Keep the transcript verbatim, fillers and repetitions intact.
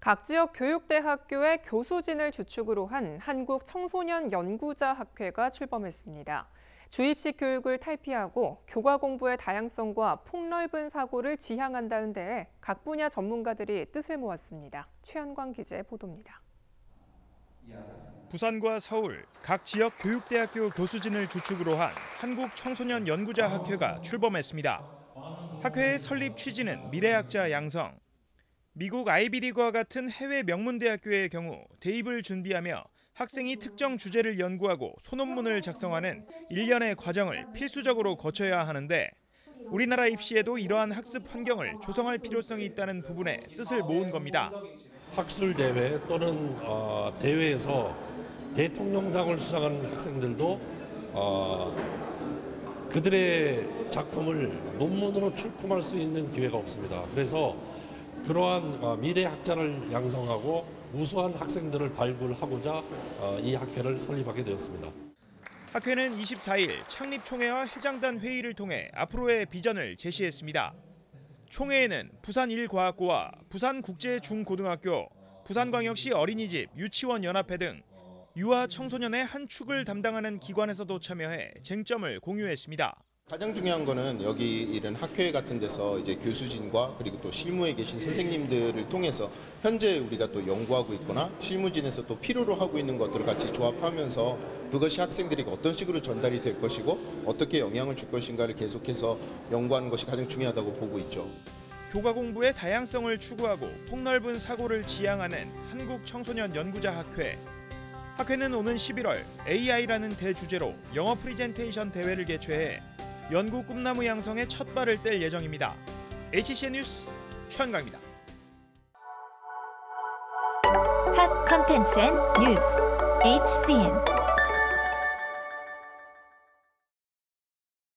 각 지역 교육대 학교의 교수진을 주축으로 한 한국청소년연구자학회가 출범했습니다. 주입식 교육을 탈피하고 교과 공부의 다양성과 폭넓은 사고를 지향한다는 데에 각 분야 전문가들이 뜻을 모았습니다. 최현광 기자의 보도입니다. 부산과 서울, 각 지역 교육대학교 교수진을 주축으로 한 한국청소년연구자학회가 출범했습니다. 학회의 설립 취지는 미래학자 양성. 미국 아이비리그와 같은 해외 명문대학교의 경우 대입을 준비하며 학생이 특정 주제를 연구하고 소논문을 작성하는 일련의 과정을 필수적으로 거쳐야 하는데 우리나라 입시에도 이러한 학습 환경을 조성할 필요성이 있다는 부분에 뜻을 모은 겁니다. 학술대회 또는 어, 대회에서 대통령상을 수상한 학생들도 어, 그들의 작품을 논문으로 출품할 수 있는 기회가 없습니다. 그래서 그러한 미래 학자를 양성하고 우수한 학생들을 발굴하고자 이 학회를 설립하게 되었습니다. 학회는 이십사일 창립총회와 해장단 회의를 통해 앞으로의 비전을 제시했습니다. 총회에는 부산일과학고와 부산국제중고등학교, 부산광역시 어린이집, 유치원연합회 등 유아 청소년의 한 축을 담당하는 기관에서도 참여해 쟁점을 공유했습니다. 가장 중요한 거는 여기 이런 학회 같은 데서 이제 교수진과 그리고 또 실무에 계신 선생님들을 통해서 현재 우리가 또 연구하고 있거나 실무진에서 또 필요로 하고 있는 것들을 같이 조합하면서 그것이 학생들에게 어떤 식으로 전달이 될 것이고 어떻게 영향을 줄 것인가를 계속해서 연구하는 것이 가장 중요하다고 보고 있죠. 교과 공부의 다양성을 추구하고 폭넓은 사고를 지향하는 한국청소년연구자학회. 학회는 오는 십일월 에이아이라는 대주제로 영어 프리젠테이션 대회를 개최해 연구 꿈나무 양성의 첫 발을 뗄 예정입니다. 에이치씨엔 뉴스 최현광입니다. 핫 컨텐츠 앤 뉴스 에이치씨엔.